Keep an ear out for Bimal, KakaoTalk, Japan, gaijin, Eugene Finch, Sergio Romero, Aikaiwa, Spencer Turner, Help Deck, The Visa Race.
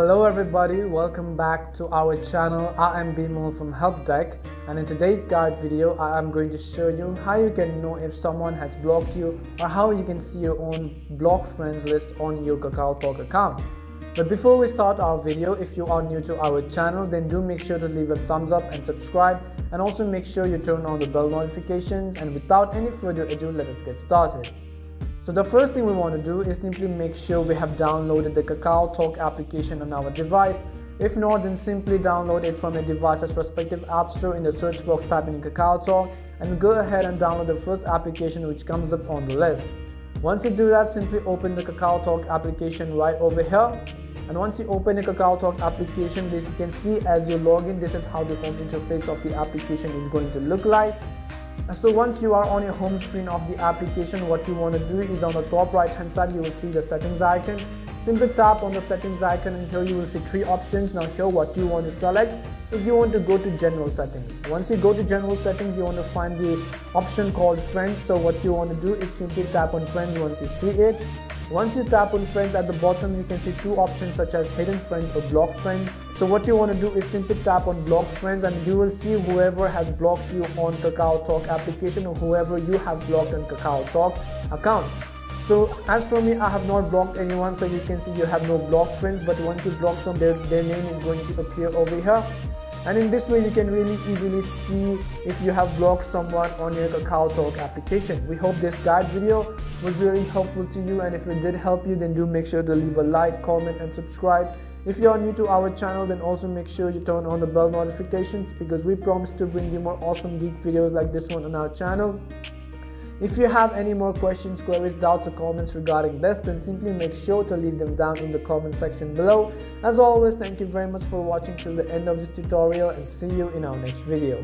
Hello everybody, welcome back to our channel. I am Bimal from Help Deck, and in today's guide video I am going to show you how you can know if someone has blocked you or how you can see your own blocked friends list on your KakaoTalk account. But before we start our video, if you are new to our channel, then do make sure to leave a thumbs up and subscribe, and also make sure you turn on the bell notifications. And without any further ado, let us get started. So the first thing we want to do is simply make sure we have downloaded the KakaoTalk application on our device. If not, then simply download it from your device's respective app store. In the search box, type in KakaoTalk and go ahead and download the first application which comes up on the list. Once you do that, simply open the KakaoTalk application right over here. And once you open the KakaoTalk application, as you can see as you log in, this is how the home interface of the application is going to look like. So once you are on your home screen of the application, what you want to do is on the top right hand side you will see the settings icon. Simply tap on the settings icon and here you will see three options. Now here what you want to select is you want to go to general settings. Once you go to general settings, you want to find the option called friends. So what you want to do is simply tap on friends once you see it. Once you tap on friends, at the bottom you can see two options such as hidden friends or blocked friends. So what you want to do is simply tap on blocked friends and you will see whoever has blocked you on KakaoTalk application or whoever you have blocked on KakaoTalk account. So as for me, I have not blocked anyone, so you can see you have no blocked friends, but once you block some, their name is going to appear over here. And in this way you can really easily see if you have blocked someone on your KakaoTalk application. We hope this guide video was really helpful to you, and if it did help you, then do make sure to leave a like, comment and subscribe. If you are new to our channel, then also make sure you turn on the bell notifications, because we promise to bring you more awesome geek videos like this one on our channel. If you have any more questions, queries, doubts or comments regarding this, then simply make sure to leave them down in the comment section below. As always, thank you very much for watching till the end of this tutorial, and see you in our next video.